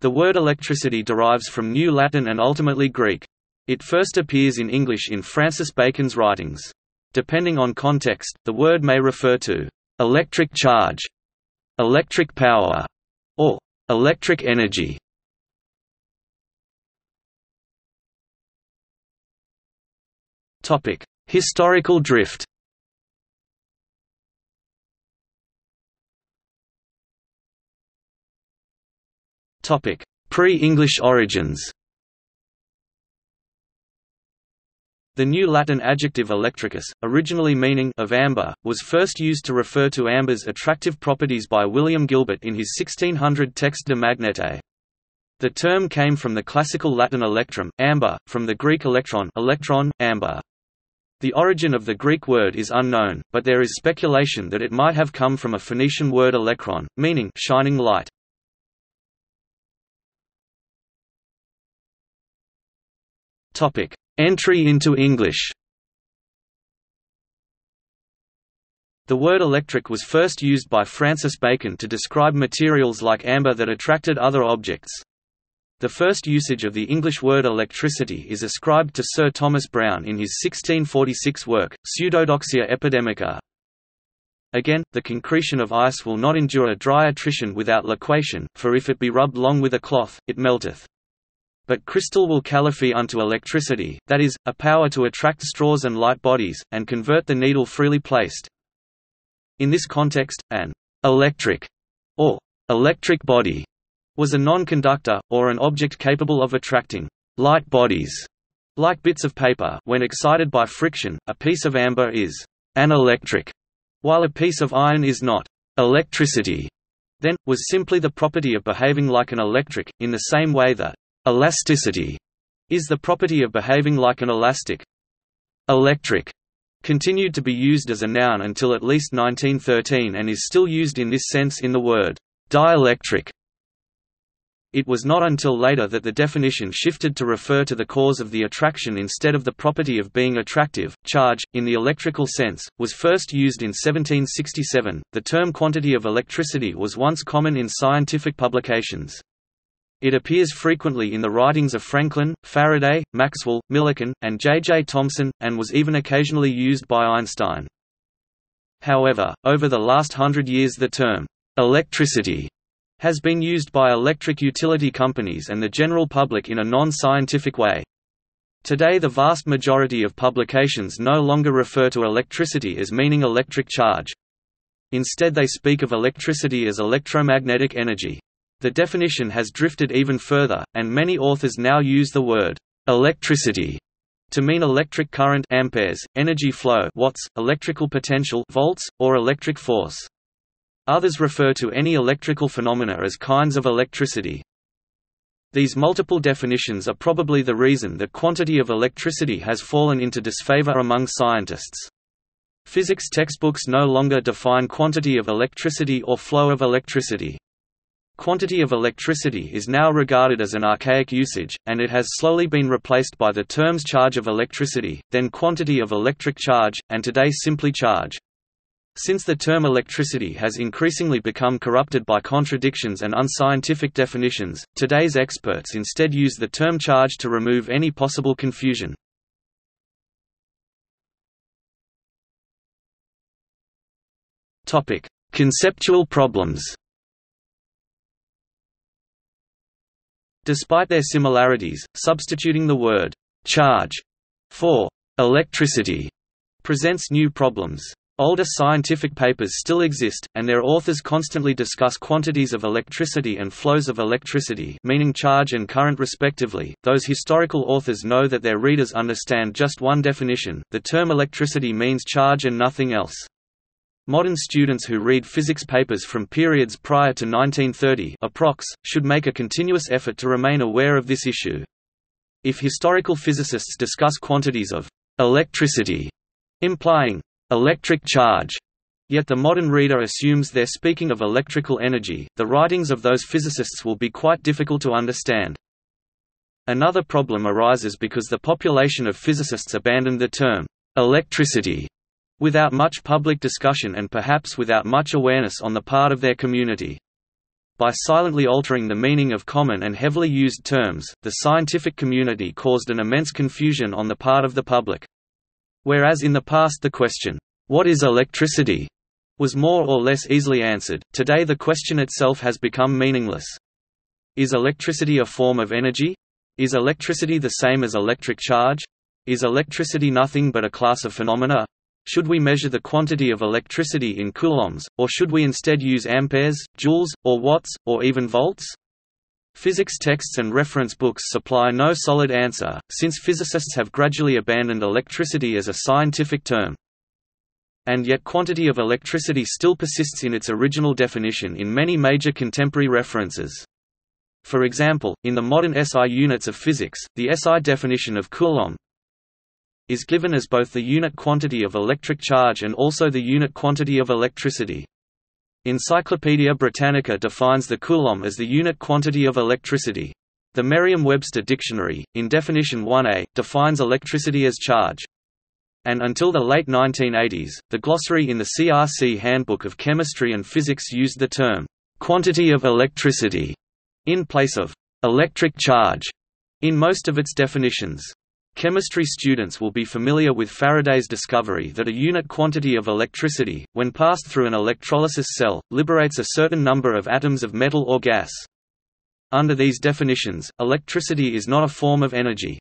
The word electricity derives from New Latin and ultimately Greek. It first appears in English in Francis Bacon's writings. Depending on context, the word may refer to electric charge, electric power, or electric energy. Topic: Historical drift. Topic: Pre-English origins. The New Latin adjective electricus, originally meaning of amber, was first used to refer to amber's attractive properties by William Gilbert in his 1600 text De Magnete. The term came from the classical Latin electrum, amber, from the Greek electron, amber. The origin of the Greek word is unknown, but there is speculation that it might have come from a Phoenician word elekron, meaning shining light. Topic: Entry into English. The word electric was first used by Francis Bacon to describe materials like amber that attracted other objects. The first usage of the English word electricity is ascribed to Sir Thomas Brown in his 1646 work, Pseudodoxia Epidemica. Again, the concretion of ice will not endure a dry attrition without liquation, for if it be rubbed long with a cloth, it melteth. But crystal will calefy unto electricity, that is, a power to attract straws and light bodies, and convert the needle freely placed. In this context, an electric, or electric body, was a non-conductor, or an object capable of attracting light bodies, like bits of paper. When excited by friction, a piece of amber is anelectric, while a piece of iron is not. Electricity, then, was simply the property of behaving like an electric, in the same way that elasticity is the property of behaving like an elastic. Electric continued to be used as a noun until at least 1913 and is still used in this sense in the word dielectric. It was not until later that the definition shifted to refer to the cause of the attraction instead of the property of being attractive. Charge, in the electrical sense, was first used in 1767. The term quantity of electricity was once common in scientific publications. It appears frequently in the writings of Franklin, Faraday, Maxwell, Millikan, and J.J. Thomson, and was even occasionally used by Einstein. However, over the last 100 years the term electricity has been used by electric utility companies and the general public in a non-scientific way. Today the vast majority of publications no longer refer to electricity as meaning electric charge. Instead they speak of electricity as electromagnetic energy. The definition has drifted even further, and many authors now use the word electricity to mean electric current amperes, energy flow watts, electrical potential volts, or electric force. Others refer to any electrical phenomena as kinds of electricity. These multiple definitions are probably the reason that quantity of electricity has fallen into disfavor among scientists. Physics textbooks no longer define quantity of electricity or flow of electricity. Quantity of electricity is now regarded as an archaic usage, and it has slowly been replaced by the terms charge of electricity, then quantity of electric charge, and today simply charge. Since the term electricity has increasingly become corrupted by contradictions and unscientific definitions, today's experts instead use the term charge to remove any possible confusion. Topic: Conceptual problems. Despite their similarities, substituting the word charge for electricity presents new problems. Older scientific papers still exist, and their authors constantly discuss quantities of electricity and flows of electricity, meaning charge and current respectively. Those historical authors know that their readers understand just one definition: the term electricity means charge and nothing else. Modern students who read physics papers from periods prior to 1930 approx, should make a continuous effort to remain aware of this issue. If historical physicists discuss quantities of electricity, implying electric charge, yet the modern reader assumes they're speaking of electrical energy, the writings of those physicists will be quite difficult to understand. Another problem arises because the population of physicists abandoned the term electricity without much public discussion and perhaps without much awareness on the part of their community. By silently altering the meaning of common and heavily used terms, the scientific community caused an immense confusion on the part of the public. Whereas in the past the question, "What is electricity?" was more or less easily answered, today the question itself has become meaningless. Is electricity a form of energy? Is electricity the same as electric charge? Is electricity nothing but a class of phenomena? Should we measure the quantity of electricity in coulombs, or should we instead use amperes, joules, or watts, or even volts? Physics texts and reference books supply no solid answer, since physicists have gradually abandoned electricity as a scientific term. And yet quantity of electricity still persists in its original definition in many major contemporary references. For example, in the modern SI units of physics, the SI definition of coulomb is given as both the unit quantity of electric charge and also the unit quantity of electricity. Encyclopædia Britannica defines the coulomb as the unit quantity of electricity. The Merriam–Webster Dictionary, in definition 1a, defines electricity as charge. And until the late 1980s, the glossary in the CRC Handbook of Chemistry and Physics used the term, "quantity of electricity" in place of "electric charge" in most of its definitions. Chemistry students will be familiar with Faraday's discovery that a unit quantity of electricity, when passed through an electrolysis cell, liberates a certain number of atoms of metal or gas. Under these definitions, electricity is not a form of energy.